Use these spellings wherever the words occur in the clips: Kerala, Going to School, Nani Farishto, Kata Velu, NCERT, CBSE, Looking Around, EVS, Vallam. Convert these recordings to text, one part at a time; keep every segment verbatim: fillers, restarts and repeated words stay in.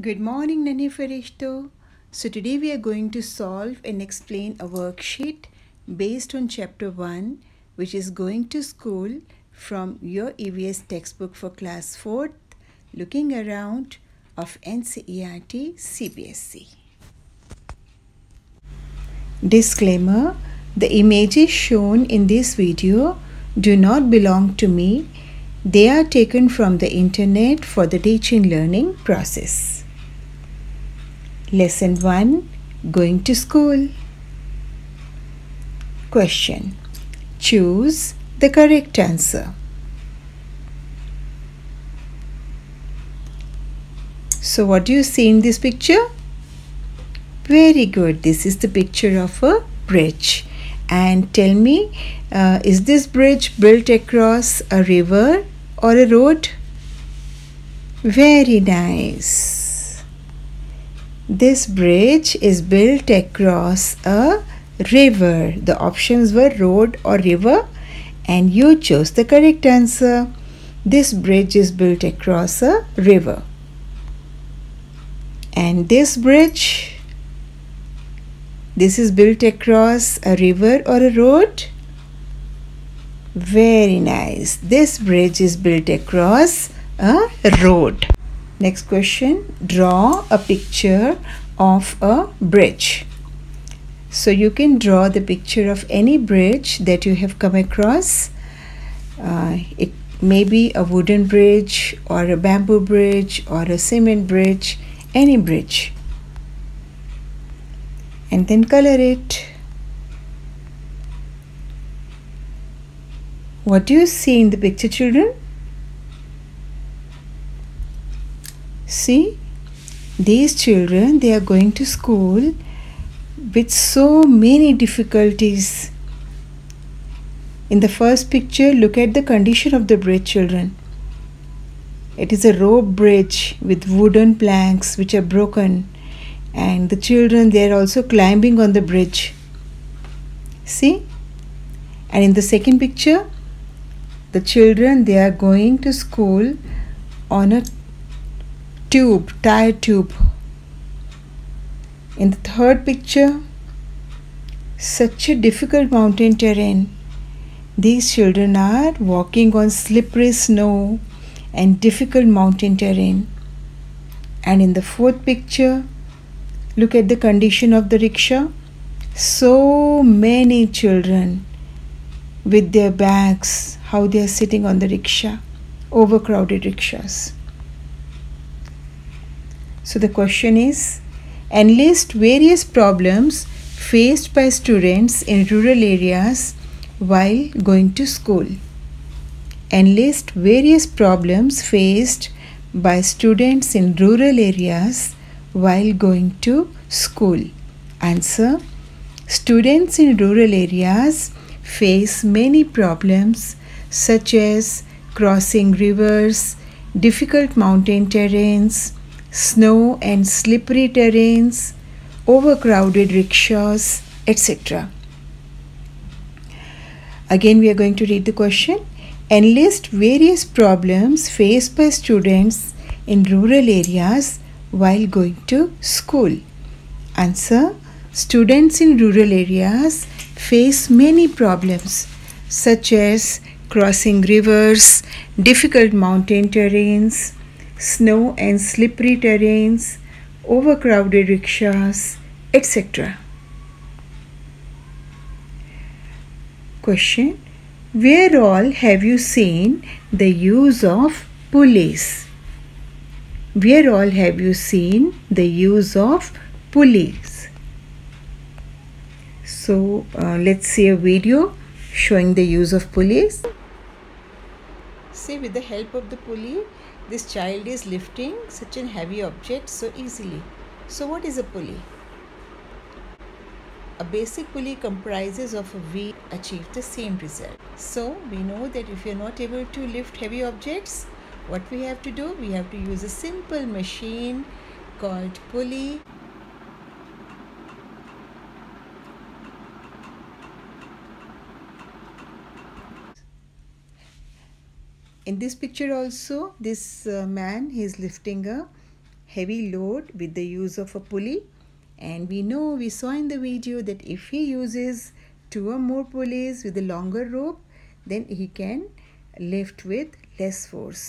Good morning, Nani Farishto. So today we are going to solve and explain a worksheet based on chapter one, which is Going to School from your E V S textbook for class fourth, Looking Around of N C E R T C B S E. Disclaimer: the images shown in this video do not belong to me. They are taken from the internet for the teaching learning process. Lesson one. Going to School. Question: choose the correct answer. So what do you see in this picture? Very good. This is the picture of a bridge. And tell me, uh, is this bridge built across a river or a road? Very nice. This bridge is built across a river. The options were road or river, and you chose the correct answer. This bridge is built across a river. And this bridge, this is built across a river or a road? Very nice. This bridge is built across a road. Next question: draw a picture of a bridge. So you can draw the picture of any bridge that you have come across. Uh, it may be a wooden bridge or a bamboo bridge or a cement bridge, any bridge. And then color it. What do you see in the picture, children? See, these children, they are going to school with so many difficulties. In the first picture, look at the condition of the bridge, children. It is a rope bridge with wooden planks which are broken. And the children, they are also climbing on the bridge. See? And in the second picture, the children, they are going to school on a tube, tire tube. In the third picture, such a difficult mountain terrain. These children are walking on slippery snow and difficult mountain terrain. And in the fourth picture, look at the condition of the rickshaw. So many children with their bags, how they are sitting on the rickshaw, overcrowded rickshaws. So the question is, enlist various problems faced by students in rural areas while going to school. Enlist various problems faced by students in rural areas while going to school. Answer: students in rural areas face many problems such as crossing rivers, difficult mountain terrains, snow and slippery terrains, overcrowded rickshaws, et cetera. Again, we are going to read the question. Enlist various problems faced by students in rural areas while going to school. Answer: students in rural areas face many problems such as crossing rivers, difficult mountain terrains, snow and slippery terrains, overcrowded rickshaws, et cetera. Question: where all have you seen the use of pulleys? Where all have you seen the use of pulleys? So uh, let's see a video showing the use of pulleys. See, with the help of the pulley, this child is lifting such a heavy object so easily. So what is a pulley? A basic pulley comprises of a V to achieve the same result. So we know that if you are not able to lift heavy objects, what we have to do? We have to use a simple machine called pulley. In this picture also, this uh, man, he is lifting a heavy load with the use of a pulley, and we know we saw in the video that if he uses two or more pulleys with a longer rope, then he can lift with less force.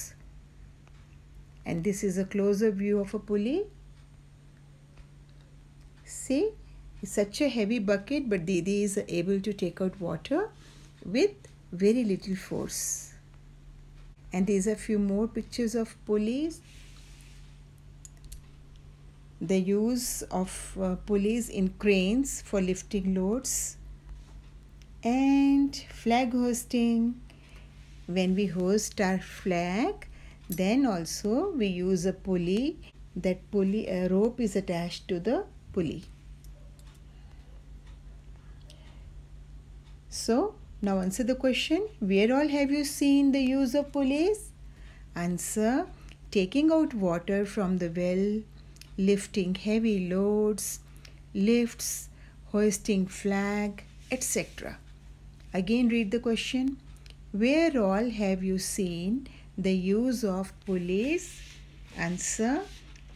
And this is a closer view of a pulley. See, it's such a heavy bucket, but Didi is able to take out water with very little force. And these are few more pictures of pulleys. The use of uh, pulleys in cranes for lifting loads, and flag hoisting. When we hoist our flag, then also we use a pulley. That pulley, a rope is attached to the pulley. So now answer the question, where all have you seen the use of pulleys? Answer, taking out water from the well, lifting heavy loads, lifts, hoisting flag, et cetera. Again read the question, where all have you seen the use of pulleys? Answer,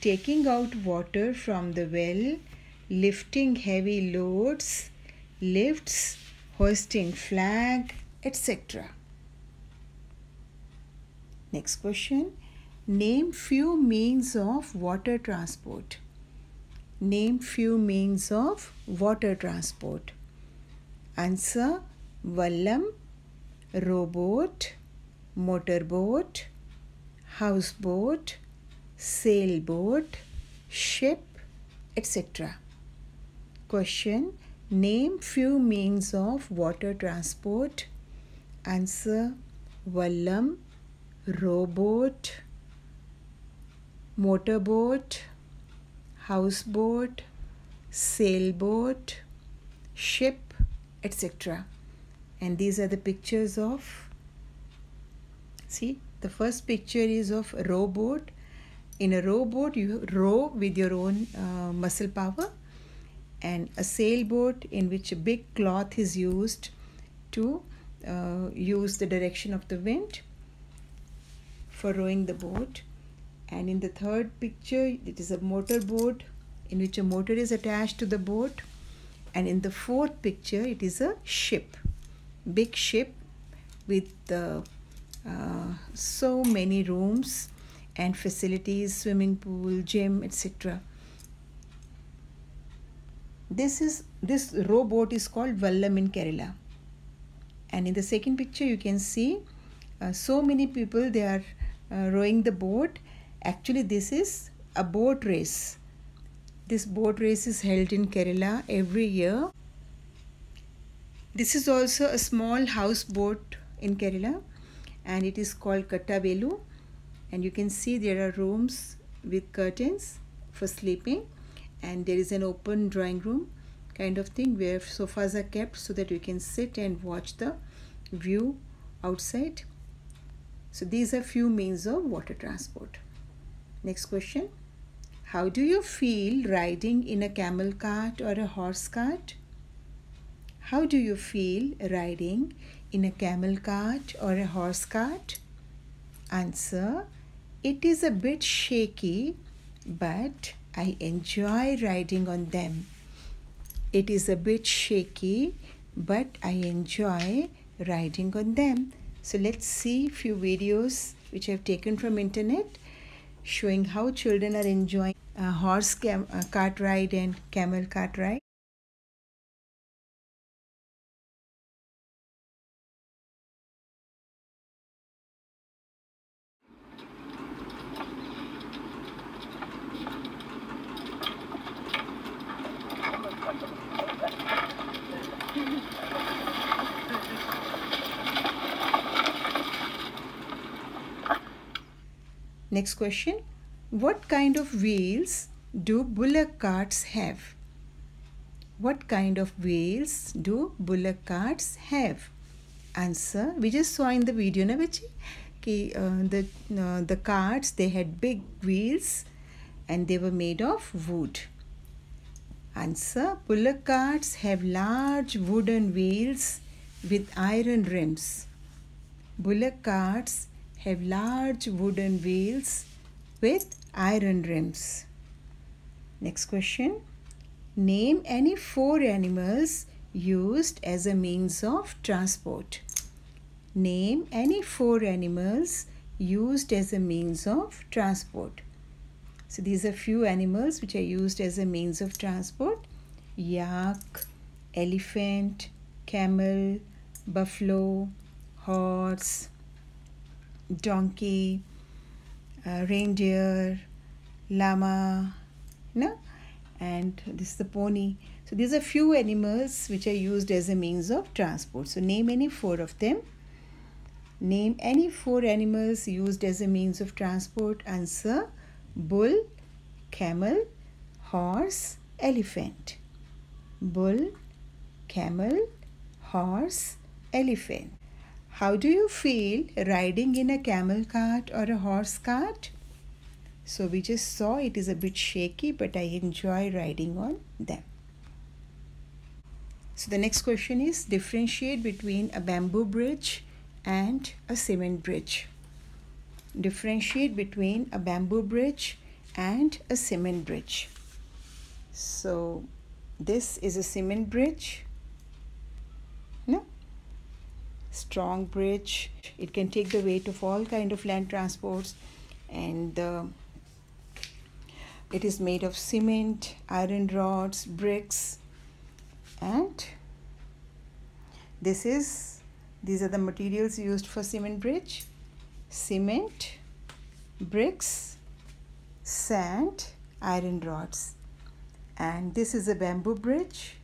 taking out water from the well, lifting heavy loads, lifts, hoisting flag, et cetera. Next question, name few means of water transport. Name few means of water transport. Answer, Vallam, rowboat, motorboat, houseboat, sailboat, ship, et cetera. Question, name few means of water transport. Answer, Vallam, rowboat, motorboat, houseboat, sailboat, ship, et cetera. And these are the pictures of, see, the first picture is of a rowboat. In a rowboat, you row with your own uh, muscle power. And a sailboat, in which a big cloth is used to uh, use the direction of the wind for rowing the boat. And in the third picture, it is a motorboat, in which a motor is attached to the boat. And in the fourth picture, it is a ship, big ship with uh, uh, so many rooms and facilities, swimming pool, gym, et cetera. This is this rowboat is called Vallam in Kerala. And in the second picture, you can see uh, so many people, they are uh, rowing the boat. Actually, this is a boat race. This boat race is held in Kerala every year. This is also a small houseboat in Kerala, and it is called Kata Velu. And you can see there are rooms with curtains for sleeping. And there is an open drawing room kind of thing where sofas are kept so that you can sit and watch the view outside. So these are few means of water transport. Next question. How do you feel riding in a camel cart or a horse cart? How do you feel riding in a camel cart or a horse cart? Answer, it is a bit shaky, but I enjoy riding on them. It is a bit shaky, but I enjoy riding on them. So let's see few videos which I have taken from internet showing how children are enjoying a horse cam a cart ride and camel cart ride. Next question, what kind of wheels do bullock carts have? What kind of wheels do bullock carts have? Answer, we just saw in the video, na bachi, ki, uh, the, uh, the carts, they had big wheels and they were made of wood. Answer, bullock carts have large wooden wheels with iron rims. Bullock carts have large wooden wheels with iron rims. Next question. Name any four animals used as a means of transport. Name any four animals used as a means of transport. So these are few animals which are used as a means of transport. Yak, elephant, camel, buffalo, horse, donkey, uh, reindeer, llama, no? And this is the pony. So these are few animals which are used as a means of transport. So name any four of them. Name any four animals used as a means of transport. Answer: bull, camel, horse, elephant. Bull, camel, horse, elephant. How do you feel riding in a camel cart or a horse cart? So we just saw it is a bit shaky, but I enjoy riding on them. So the next question is, differentiate between a bamboo bridge and a cement bridge. Differentiate between a bamboo bridge and a cement bridge. So this is a cement bridge. No? Strong bridge. It can take the weight of all kind of land transports, and uh, it is made of cement, iron rods, bricks, and this is these are the materials used for cement bridge: cement, bricks, sand, iron rods. And this is a bamboo bridge.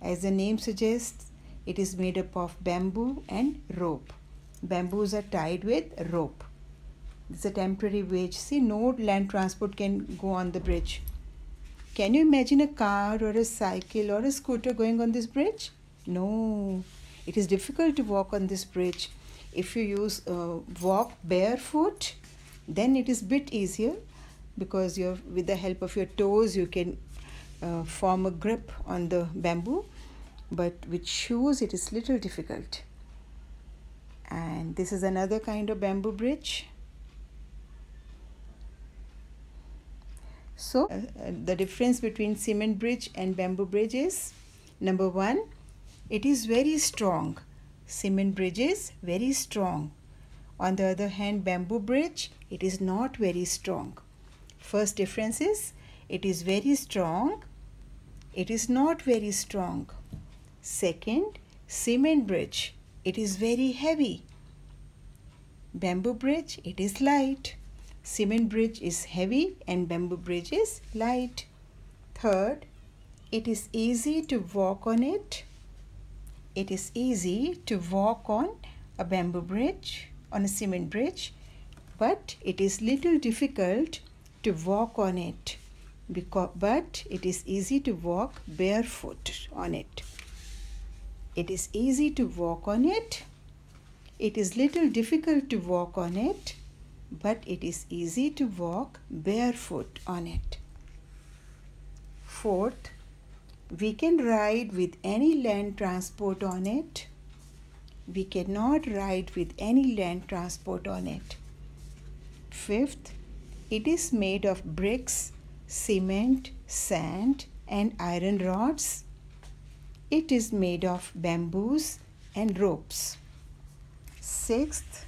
As the name suggests, it is made up of bamboo and rope. Bamboos are tied with rope. It's a temporary bridge. See, no land transport can go on the bridge. Can you imagine a car or a cycle or a scooter going on this bridge? No. It is difficult to walk on this bridge. If you use uh, walk barefoot, then it is a bit easier, because you're, with the help of your toes you can uh, form a grip on the bamboo. But with shoes it is little difficult. And this is another kind of bamboo bridge. So uh, the difference between cement bridge and bamboo bridge is, number one, it is very strong. Cement bridge is very strong. On the other hand, bamboo bridge, it is not very strong. First difference is, it is very strong, it is not very strong. Second, cement bridge, it is very heavy. Bamboo bridge, it is light. Cement bridge is heavy and bamboo bridge is light. Third, it is easy to walk on it. It is easy to walk on a bamboo bridge, on a cement bridge, but it is little difficult to walk on it, because, but it is easy to walk barefoot on it. It is easy to walk on it. It is little difficult to walk on it, but it is easy to walk barefoot on it. Fourth, we can ride with any land transport on it. We cannot ride with any land transport on it. Fifth, it is made of bricks, cement, sand, and iron rods. It is made of bamboos and ropes. Sixth,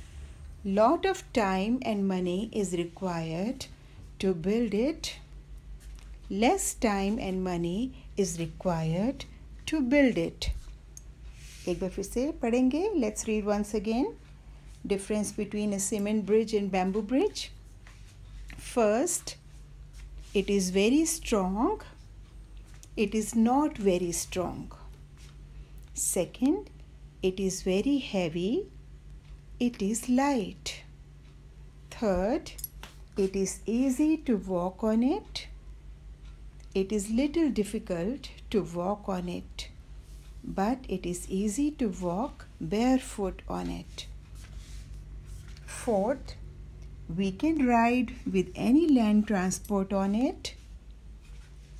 lot of time and money is required to build it. Less time and money is required to build it. एक बार फिर से पढ़ेंगे. Let's read once again. Difference between a cement bridge and bamboo bridge. First, it is very strong. It is not very strong. Second, it is very heavy. It is light. Third, it is easy to walk on it. It is little difficult to walk on it, but it is easy to walk barefoot on it. Fourth, we can ride with any land transport on it.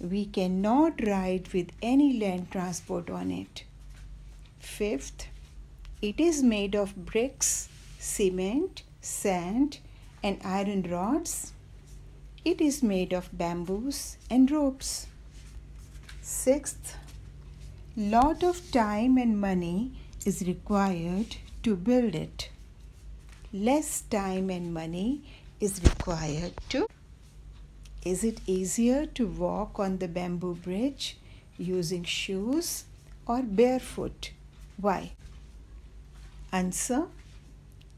We cannot ride with any land transport on it. Fifth, it is made of bricks, cement, sand, and iron rods. It is made of bamboos and ropes. Sixth, lot of time and money is required to build it. Less time and money is required to. Is it easier to walk on the bamboo bridge using shoes or barefoot? Why? Answer,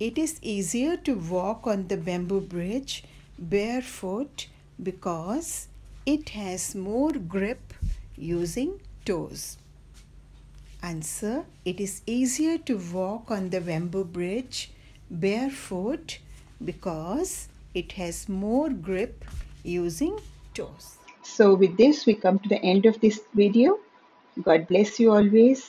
it is easier to walk on the bamboo bridge barefoot because it has more grip using toes. Answer, it is easier to walk on the bamboo bridge barefoot because it has more grip using toes. So with this, we come to the end of this video. God bless you always.